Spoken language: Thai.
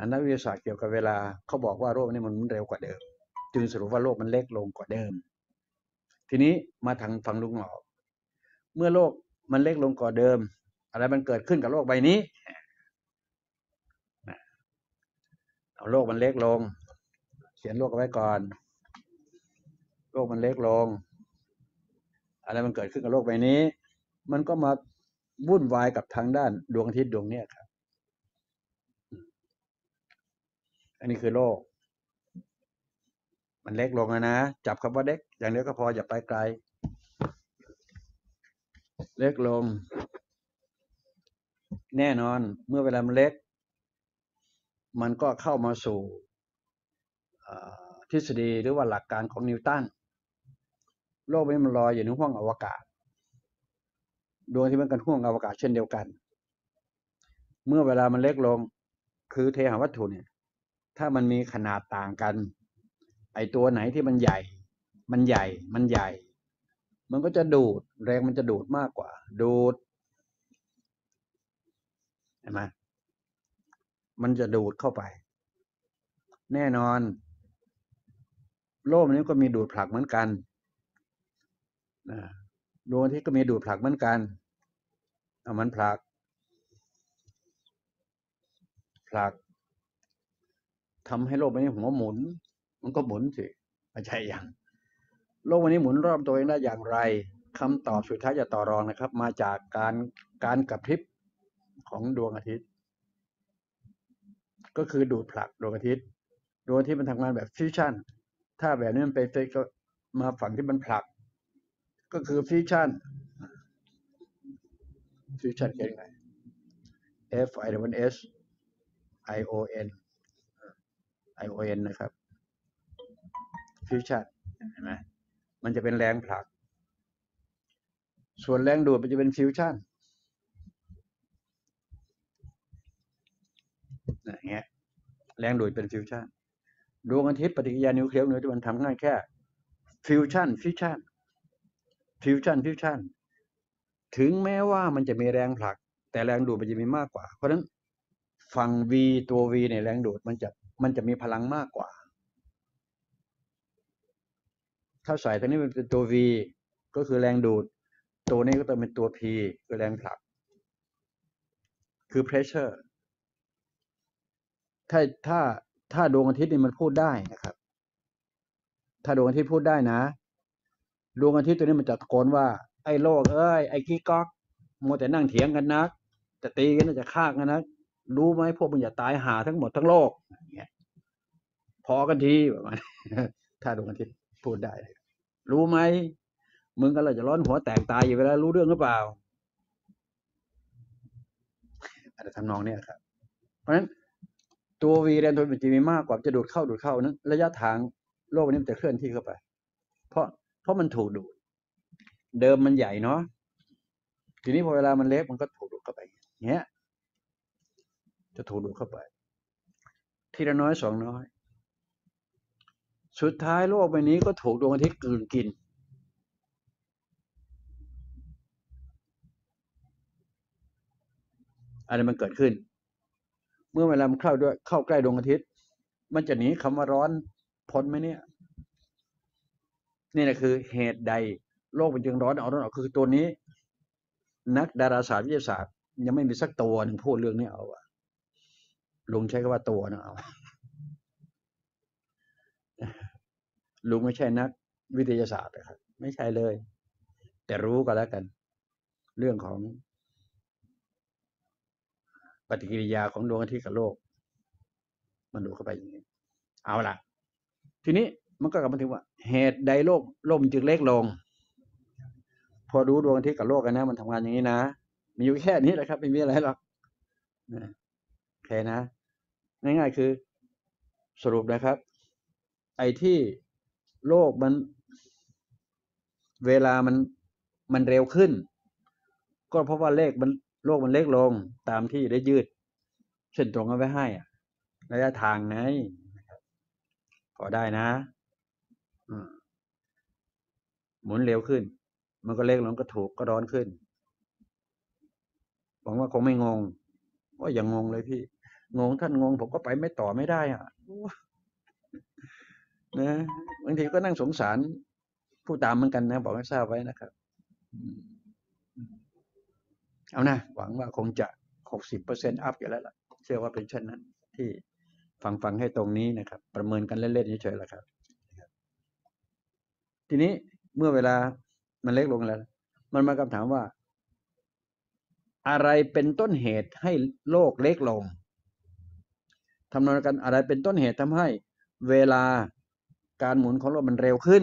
นักวิทยาศาสตร์เกี่ยวกับเวลาเขาบอกว่าโลกนี้มันเร็วกว่าเดิมจึงสรุปว่าโลกมันเล็กลงกว่าเดิมทีนี้มาทางฝั่งลุงหลอกเมื่อโลกมันเล็กลงกว่าเดิมอะไรมันเกิดขึ้นกับโลกใบนี้โลกมันเล็กลงเขียนโลกเอาไว้ก่อนโลกมันเล็กลงอะไรมันเกิดขึ้นกับโลกใบนี้มันก็มาวุ่นวายกับทางด้านดวงอาทิตย์ดวงเนี้ยครับอันนี้คือโลกมันเล็กลงนะจับคำว่าเล็กอย่างเดียวก็พออย่าไปไกลเล็กลงแน่นอนเมื่อเวลามันเล็กมันก็เข้ามาสู่ทฤษฎีหรือว่าหลักการของนิวตันโลกนี้มันลอยอยู่ในห้วงอวกาศดวงที่มันกันห้วงอวกาศเช่นเดียวกันเมื่อเวลามันเล็กลงคือเทหวัตถุเนี่ยถ้ามันมีขนาดต่างกันไอตัวไหนที่มันใหญ่มันก็จะดูดแรงมันจะดูดมากกว่าดูดเห็นไหมมันจะดูดเข้าไปแน่นอนโลกนี้ก็มีดูดผลักเหมือนกันดวงอาทิตย์ก็มีดูดผลักเหมือนกันเอามันผลักทำให้โลกใบนี้หัวหมุนมันก็หมุนสิไม่ใช่อย่างโลกวันนี้หมุนรอบตัวเองได้อย่างไรคำตอบสุดท้ายจะต่อรองนะครับมาจากการกระพริบของดวงอาทิตย์ก็คือดูดผลักดวงอาทิตย์ดวงอาทิตย์มันทำงานแบบฟิวชั่นถ้าแบบนี้มันไปมาฝั่งที่มันผลักก็คือฟิวชั่นเขียนยังไง F I N S I O N นะครับฟิวชั่นเห็นไหมมันจะเป็นแรงผลักส่วนแรงดูดมันจะเป็นฟิวชั่นอย่างเงี้ยแรงดูดเป็นฟิวชั่นดวงอาทิตย์ปฏิกิริยานิวเคลียร์มันทำง่ายแค่ฟิวชั่นถึงแม้ว่ามันจะมีแรงผลักแต่แรงดูดมันจะมีมากกว่าเพราะฉะนั้นฝั่ง V ตัว V ในแรงดูดมันจะมีพลังมากกว่าถ้าใส่ตรงนี้เป็นตัว V ก็คือแรงดูดตัวนี้ก็จะเป็นตัว P คือแรงผลักคือ pressure ถ้าดวงอาทิตย์นี่มันพูดได้นะครับถ้าดวงอาทิตย์พูดได้นะดวงอาทิตย์ตัวนี้มันจะตะโกนว่าไอ้โลกเอ้ยไอ้กี้ก๊อกมัวแต่นั่งเถียงกันนักจะตีกันจะฆ่ากันนักรู้ไหมพวกมึงอย่าตายหาทั้งหมดทั้งโลกอย่างเงี้ยพอกันทีแบบนั้นถ้าดวงอาทิตย์พูดได้รู้ไหมมึงก็เลยจะร้อนหัวแตกตายอยู่เวลารู้เรื่องหรือเปล่าอะไรทำนองนี้ครับเพราะฉะนั้นตัววีแรงตัวมันจะมีมากกว่าจะดูดเข้านั้นระยะทางโลกนี้มันจะเคลื่อนที่เข้าไปเพราะมันถูกดูดเดิมมันใหญ่เนาะทีนี้พอเวลามันเล็กมันก็ถูกดูดเข้าไปเงี้ยจะถูกดูดเข้าไปทีละน้อยสองน้อยสุดท้ายโลกใบนี้ก็ถูกดวงอาทิตย์กลืนกินอะไรมันเกิดขึ้นเมื่อเวลามันเข้าใกล้ดวงอาทิตย์มันจะหนีคำว่าร้อนพ้นไหมเนี่ยนี่แหละคือเหตุใดโลกมันจึงร้อนเอาคือตัวนี้นักดาราศาสตร์วิทยาศาสตร์ยังไม่มีสักตัวหนึ่งพูดเรื่องนี้เอาอะลุงใช้คำว่าตัวนะเอาลุงไม่ใช่นักวิทยาศาสตร์นะครับไม่ใช่เลยแต่รู้ก็แล้วกันเรื่องของปฏิกิริยาของดวงอาทิตย์กับโลกมันดูเข้าไปอย่างนี้เอาล่ะทีนี้มันก็กลับมาถึงว่าเหตุใดโลกจึงเล็กลงพอรู้ดวงอาทิตย์กับโลกกันนะมันทำงานอย่างนี้นะมีอยู่แค่นี้แหละครับไม่มีอะไรหรอกโอเคนะง่ายๆคือสรุปนะครับไอ้ที่โลกมันเวลามันเร็วขึ้นก็เพราะว่าโลกมันเล็กลงตามที่ได้ยืดเส้นตรงเอาไว้ให้ระยะทางไงพอได้นะหมุนเร็วขึ้นมันก็เล็กลงก็ถูกก็ร้อนขึ้นหวังว่าคงไม่งงก็อย่างงงเลยพี่ งงท่านงงผมก็ไปไม่ต่อไม่ได้อะนะบางทีก็นั่งสงสารผู้ตามเหมือนกันนะบอกให้ทราบไว้นะครับเอานะหวังว่าคงจะ 60% อัพอยู่แล้วล่ะเชื่อว่าเป็นเช่นนั้นที่ฟังให้ตรงนี้นะครับประเมินกันเล่นๆเฉยๆล่ะครับทีนี้เมื่อเวลามันเล็กลงแล้วมันมาคำถามว่าอะไรเป็นต้นเหตุให้โลกเล็กลงทำนายกันอะไรเป็นต้นเหตุทำให้เวลาการหมุนของโลกมันเร็วขึ้น